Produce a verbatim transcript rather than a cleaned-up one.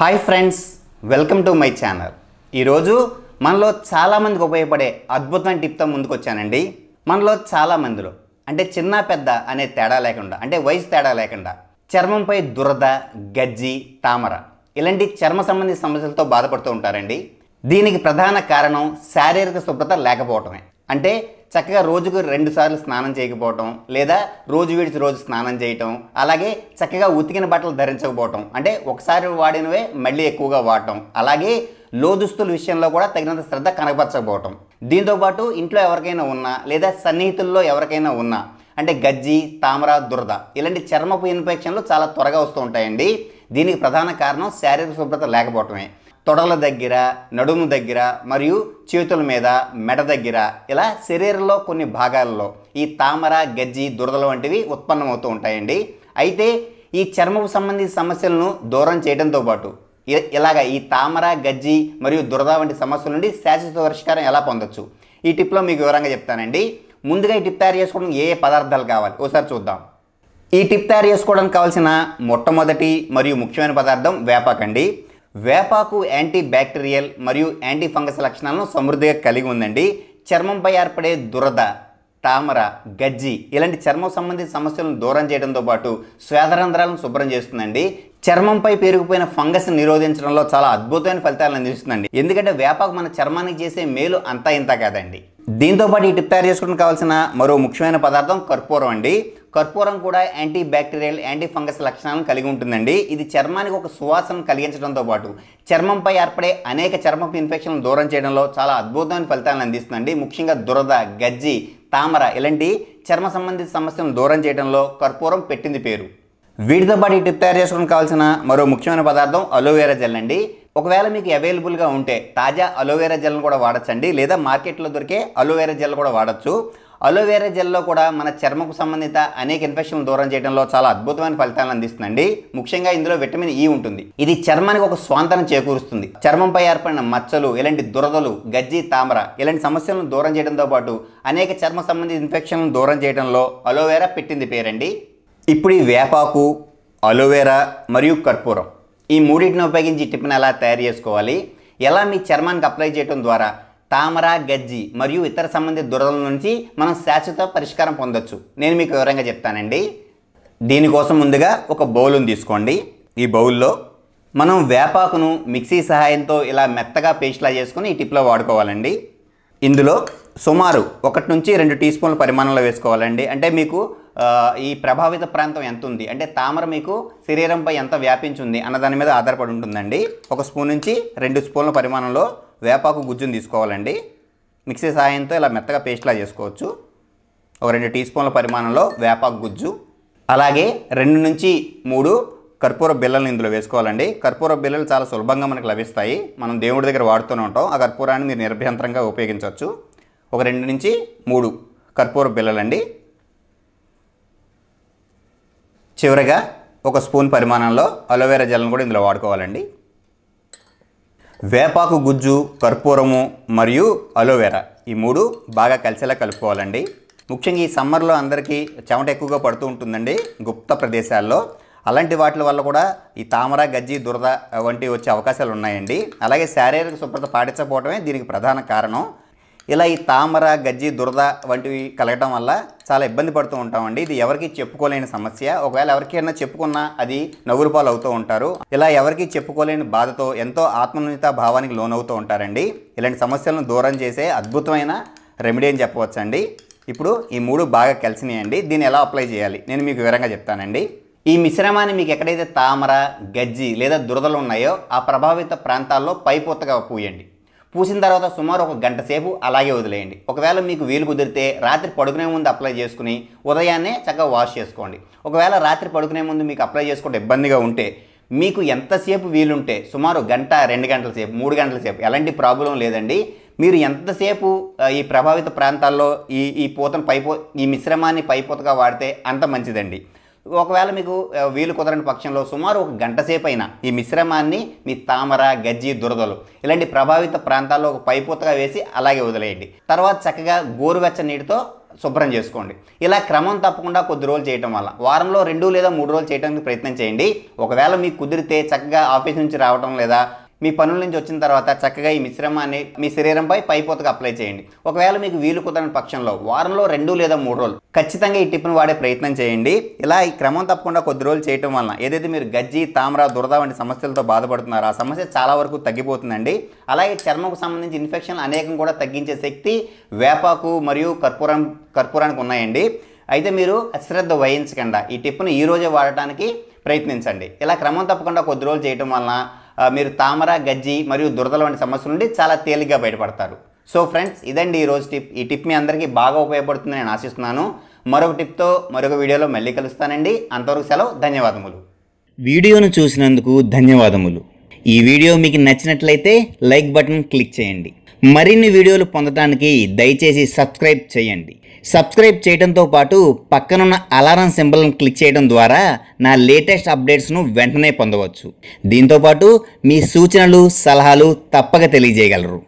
High friends welcome to my channel मनलो चाला मंदिकि उपयोगपड़े अद्भुतमैन टिप तो मुंदुकु वच्चानंडि। मनलो चाला मंदिलो अंटे चिन्न पेद्द अने तेड़ा लेकुंडा अंटे वयसु तेड़ा लेकुंडा चर्मंपै दुरद गज्जी तामर इलांटि चर्म संबंधी समस्यलतो बाधपडुतू उंटारंडि। दीनिकि प्रधान कारणं शारीरिक शुभ्रत लेकपोवडमे अंटे చక్కగా రోజుకు రెండు సార్లు స్నానం చేయకపోవడం లేదా రోజు విడిచి రోజు స్నానం చేయడం అలాగే చక్కగా ఉతికిన బట్టలు ధరించకపోవడం అంటే ఒకసారి వాడినవే మళ్ళీ ఎక్కువగా వాడటం అలాగే లోదుస్తుల విషయంలో కూడా తగినంత శ్రద్ధ కనబర్చకపోవడం దీంతో పాటు ఇంట్లో ఎవరికైనా ఉన్నా లేదా సన్నిహితుల్లో ఎవరికైనా ఉన్నా అంటే గజ్జి తామర దురద ఇలాంటి చర్మపు ఇన్ఫెక్షన్లు చాలా త్వరగా వస్తూ ఉంటాయండి। దీనికి ప్రధాన కారణం శారీరక శుభ్రత లేకపోవడమే। తొడల దగ్గర నడుము దగ్గర మరియు చేతుల మీద మెడ దగ్గర ఇలా శరీరంలో కొన్ని భాగాల్లో ఈ తామర గజ్జి దురదలు వంటివి ఉత్పన్నమవుతూ ఉంటాయండి। అయితే ఈ చర్మపు సంబంధిత సమస్యలను దూరం చేయడంతో పాటు ఇలాగ ఈ తామర గజ్జి మరియు దురద వంటి సమస్యల నుండి శాశ్వత పరిష్కారం ఎలా పొందొచ్చు ఈ టిప్ లో మీకు వివరంగా చెప్తానండి। ముందుగా ఈ టిప్ తయారు చేసుకోవడానికి ఏ ఏ పదార్థాలు కావాలి ఒకసారి చూద్దాం। ఈ టిప్ తయారు చేసుకోవడానికి కావాల్సిన మొట్టమొదటి మరియు ముఖ్యమైన పదార్థం వేపాకండి। వేపాకు యాంటీ బ్యాక్టీరియల్ మరియు యాంటీ ఫంగస్ లక్షణాలను సమృద్ధిగా కలిగి ఉందండి। చర్మంపై ఏర్పడే దురద తామర గజ్జి ఇలాంటి చర్మ సంబంధిత సమస్యలను దూరం చేయడంతో పాటు శ్వేదరంధ్రాలను శుభ్రం చేస్తుందండి। చర్మంపై పెరిగిపోయిన ఫంగస్ నిరోధించడంలో చాలా అద్భుతమైన ఫలితాలను అందిస్తుందండి। ఎందుకంటే వేపాకు మన చర్మానికి చేసే మేలు అంతా ఇంత కాదండి। దీంతో పాటు ఈ టిప్ తయారు చేసుకోవడానికి కావాల్సిన మరో ముఖ్యమైన పదార్థం కర్పూరం అండి। కర్పూరం కూడా యాంటీ బ్యాక్టీరియల్ యాంటీ ఫంగస్ లక్షణాలను కలిగి ఉంటుందండి। ఇది చర్మానికి ఒక సువాసన కలిగించడంతో పాటు చర్మంపై ఏర్పడే అనేక చర్మపు ఇన్ఫెక్షన్లను దూరం చేయడంలో చాలా అద్భుతమైన ఫలితాలను అందిస్తుందండి। ముఖ్యంగా దురద గజ్జి తామర ఇలాంటి చర్మ సంబంధిత సమస్యలను దూరం చేయడంలో కర్పూరం పెట్టింది పేరు। వీటితో పాటు ఈ టిప్ తయారు చేసుకోవడానికి కావాల్సిన మరో ముఖ్యమైన పదార్థం అలోవేరా జెల్ అండి। ఒకవేళ మీకు అవైలబుల్గా ఉంటే తాజా అలోవేరా జెల్ను కూడా వాడచ్చండి లేదా మార్కెట్లో దొరికే అలోవేరా జెల్ కూడా వాడచ్చు। అలోవేరా జెల్లో కూడా మన చర్మకు సంబంధిత అనేక ఇన్ఫెక్షన్లు దూరం చేయడంలో చాలా అద్భుతమైన ఫలితాలను అందిస్తుందండి। ముఖ్యంగా ఇందులో విటమిన్ ఈ ఉంటుంది, ఇది చర్మానికి ఒక స్వాంతనం చేకూరుస్తుంది। చర్మంపై ఏర్పడిన మచ్చలు ఇలాంటి దురదలు గజ్జి తామర ఇలాంటి సమస్యలను దూరం చేయడంతో పాటు అనేక చర్మ సంబంధిత ఇన్ఫెక్షన్లను దూరం చేయడంలో అలోవేరా పెట్టింది పేరండి। ఇప్పుడు ఈ వేపాకు అలోవేరా మరియు కర్పూరం ఈ మూడింటిని ఉపయోగించి టిప్ని ఎలా తయారు చేసుకోవాలి, ఎలా మీ చర్మానికి అప్లై చేయడం ద్వారా తామర గజ్జి మరియు ఇతర సంబంధిత దురదల నుంచి మనం శాశ్వత పరిష్కారం పొందొచ్చు నేను మీకు వివరంగా చెప్తానండి। దీనికోసం ముందుగా ఒక బౌల్ని తీసుకోండి। ఈ బౌల్లో మనం వేపాకును మిక్సీ సహాయంతో ఇలా మెత్తగా పేస్ట్లా చేసుకుని ఈ టిప్లో వాడుకోవాలండి। ఇందులో సుమారు ఒకటి నుంచి రెండు టీ స్పూన్ల పరిమాణంలో వేసుకోవాలండి। అంటే మీకు ఈ ప్రభావిత ప్రాంతం ఎంత ఉంది అంటే తామర మీకు శరీరంపై ఎంత వ్యాపించింది అన్న దాని మీద ఆధారపడి ఉంటుందండి। ఒక స్పూన్ నుంచి రెండు స్పూన్ల పరిమాణంలో వేపాకు గుజ్జును తీసుకోవాలండి। మిక్సీ సహాయంతో ఇలా మెత్తగా పేస్ట్లా చేసుకోవచ్చు। ఒక రెండు టీ స్పూన్ల పరిమాణంలో వేపాకు గుజ్జు అలాగే రెండు నుంచి మూడు కర్పూర బిళ్ళలను ఇందులో వేసుకోవాలండి। కర్పూర బిళ్ళలు చాలా సులభంగా మనకు లభిస్తాయి, మనం దేవుడి దగ్గర వాడుతూనే ఉంటాం। ఆ కర్పూరాన్ని మీరు నిర్భ్యంతరంగా ఉపయోగించవచ్చు। ఒక రెండు నుంచి మూడు కర్పూర బిళ్ళలండి। చివరగా ఒక స్పూన్ పరిమాణంలో అలోవేరా జెల్ను కూడా ఇందులో వాడుకోవాలండి। వేపాకు గుజ్జు కర్పూరము మరియు అలోవేరా ఈ మూడు బాగా కలిసేలా కలుపుకోవాలండి। ముఖ్యంగా ఈ సమ్మర్లో అందరికీ చెమట ఎక్కువగా పడుతూ ఉంటుందండి గుప్త ప్రదేశాల్లో, అలాంటి వాటి వల్ల కూడా ఈ తామర గజ్జి దురద వంటివి వచ్చే అవకాశాలు ఉన్నాయండి। అలాగే శారీరక శుభ్రత పాటించకపోవడమే దీనికి ప్రధాన కారణం। ఇలా ఈ తామర గజ్జి దురద వంటివి కలగడం వల్ల చాలా ఇబ్బంది పడుతూ ఉంటామండి। ఇది ఎవరికి చెప్పుకోలేని సమస్య, ఒకవేళ ఎవరికైనా చెప్పుకున్నా అది నవ్వుల పాలు అవుతూ ఉంటారు। ఇలా ఎవరికి చెప్పుకోలేని బాధతో ఎంతో ఆత్మన్యూత భావానికి లోనవుతూ ఉంటారండి। ఇలాంటి సమస్యలను దూరం చేసే అద్భుతమైన రెమెడీ అని చెప్పవచ్చండి। ఇప్పుడు ఈ మూడు బాగా కలిసినాయండి, దీన్ని ఎలా అప్లై చేయాలి నేను మీకు వివరంగా చెప్తానండి। ఈ మిశ్రమాన్ని మీకు ఎక్కడైతే తామర గజ్జి లేదా దురదలు ఉన్నాయో ఆ ప్రభావిత ప్రాంతాల్లో పైపోతగా పూయండి। పూసిన తర్వాత సుమారు ఒక గంట సేపు అలాగే వదిలేయండి। ఒకవేళ మీకు వీలు కుదిరితే రాత్రి పడుకునే ముందు అప్లై చేసుకుని ఉదయాన్నే చక్కగా వాష్ చేసుకోండి। ఒకవేళ రాత్రి పడుకునే ముందు మీకు అప్లై చేసుకుంటే ఇబ్బందిగా ఉంటే మీకు ఎంతసేపు వీలుంటే సుమారు గంట రెండు గంటల సేపు మూడు గంటల సేపు ఎలాంటి ప్రాబ్లం లేదండి। మీరు ఎంతసేపు ఈ ప్రభావిత ప్రాంతాల్లో ఈ ఈ పూతను పైపో ఈ మిశ్రమాన్ని పైపోతగా వాడితే అంత మంచిదండి। ఒకవేళ మీకు వీలు కుదరని పక్షంలో సుమారు ఒక గంట సేపైనా ఈ మిశ్రమాన్ని మీ తామర గజ్జి దురదలు ఇలాంటి ప్రభావిత ప్రాంతాల్లో ఒక పైపూతగా వేసి అలాగే వదిలేయండి। తర్వాత చక్కగా గోరువెచ్చని నీటితో శుభ్రం చేసుకోండి। ఇలా క్రమం తప్పకుండా కొద్ది రోజులు చేయడం వల్ల వారంలో రెండు లేదా మూడు రోజులు చేయడానికి ప్రయత్నం చేయండి। ఒకవేళ మీకు కుదిరితే చక్కగా ఆఫీస్ నుంచి రావడం లేదా మీ పనుల నుంచి వచ్చిన తర్వాత చక్కగా ఈ మిశ్రమాన్ని మీ శరీరంపై పైపోతగా అప్లై చేయండి। ఒకవేళ మీకు వీలు కుదరని పక్షంలో వారంలో రెండు లేదా మూడు రోజులు ఖచ్చితంగా ఈ టిప్ను వాడే ప్రయత్నం చేయండి। ఇలా ఈ క్రమం తప్పకుండా కొద్ది రోజులు చేయడం వలన ఏదైతే మీరు గజ్జి తామర దురద వంటి సమస్యలతో బాధపడుతున్నారో ఆ సమస్య చాలా వరకు తగ్గిపోతుందండి। అలాగే చర్మంకు సంబంధించి ఇన్ఫెక్షన్ అనేకం కూడా తగ్గించే శక్తి వేపాకు మరియు కర్పూరం కర్పూరానికి ఉన్నాయండి। అయితే మీరు అశ్రద్ధ వహించకుండా ఈ టిప్ను ఈ రోజే వాడటానికి ప్రయత్నించండి। ఇలా క్రమం తప్పకుండా కొద్ది రోజులు చేయడం వలన మీరు తామర గజ్జి మరియు దురదల వంటి సమస్యల నుండి చాలా తేలిగ్గా బయటపడతారు। సో ఫ్రెండ్స్, ఇదండి ఈరోజు టిప్। ఈ టిప్ మీ అందరికీ బాగా ఉపయోగపడుతుందని నేను ఆశిస్తున్నాను। మరొక టిప్తో మరొక వీడియోలో మళ్ళీ కలుస్తానండి। అంతవరకు సెలవు, ధన్యవాదములు। వీడియోను చూసినందుకు ధన్యవాదములు। ఈ వీడియో మీకు నచ్చినట్లయితే లైక్ బటన్ క్లిక్ చేయండి। మరిన్ని వీడియోలు పొందడానికి దయచేసి సబ్స్క్రైబ్ చేయండి। సబ్స్క్రైబ్ చేయడంతో పాటు పక్కనున్న అలారం సింబల్ను క్లిక్ చేయడం ద్వారా నా లేటెస్ట్ అప్డేట్స్ను వెంటనే పొందవచ్చు। దీంతోపాటు మీ సూచనలు సలహాలు తప్పక తెలియజేయగలరు।